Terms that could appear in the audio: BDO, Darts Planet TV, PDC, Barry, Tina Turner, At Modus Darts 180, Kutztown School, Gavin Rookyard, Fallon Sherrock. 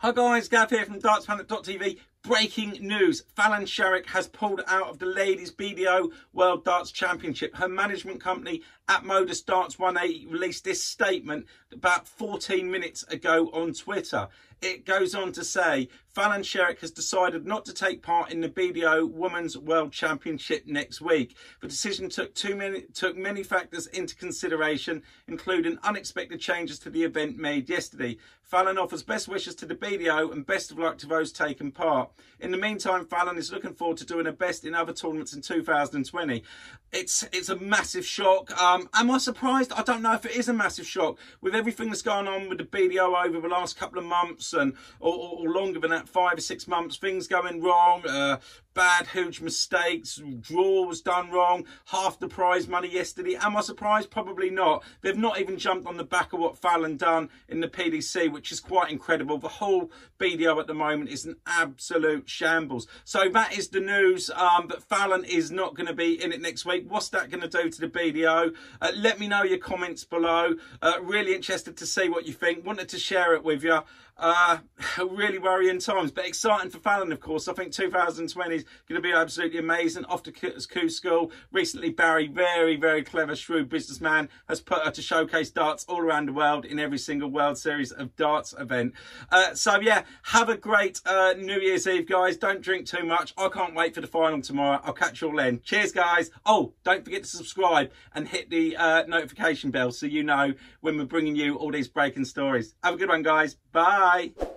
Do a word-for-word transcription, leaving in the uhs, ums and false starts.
Hi guys, Gav here from Darts Planet T V. Breaking news, Fallon Sherrock has pulled out of the Ladies B D O World Darts Championship. Her management company, At Modus Darts one eighty, released this statement about fourteen minutes ago on Twitter. It goes on to say, Fallon Sherrock has decided not to take part in the B D O Women's World Championship next week. The decision took, too many, took many factors into consideration, including unexpected changes to the event made yesterday. Fallon offers best wishes to the B D O and best of luck to those taking part. In the meantime, Fallon is looking forward to doing her best in other tournaments in two thousand twenty. It's, it's a massive shock. Um, am I surprised? I don't know if it is a massive shock. With everything that's gone on with the B D O over the last couple of months and or, or, or longer than that, five or six months, things going wrong, uh, bad, huge mistakes, draw was done wrong, half the prize money yesterday. Am I surprised? Probably not. They've not even jumped on the back of what Fallon done in the P D C, which is quite incredible. The whole B D O at the moment is an absolute shambles. So that is the news, um, but Fallon is not going to be in it next week. What's that going to do to the B D O? Uh, let me know your comments below. Uh, really interested to see what you think. Wanted to share it with you. Uh, really worrying times, but exciting for Fallon, of course. I think two thousand twenty is going to be absolutely amazing. Off to Kutztown School. Recently, Barry, very, very clever, shrewd businessman, has put her to showcase darts all around the world in every single World Series of Darts event. Uh, so, yeah, have a great uh, New Year's Eve, guys. Don't drink too much. I can't wait for the final tomorrow. I'll catch you all then. Cheers, guys. Oh, don't forget to subscribe and hit the uh, notification bell so you know when we're bringing you all these breaking stories. Have a good one, guys. Bye. Bye.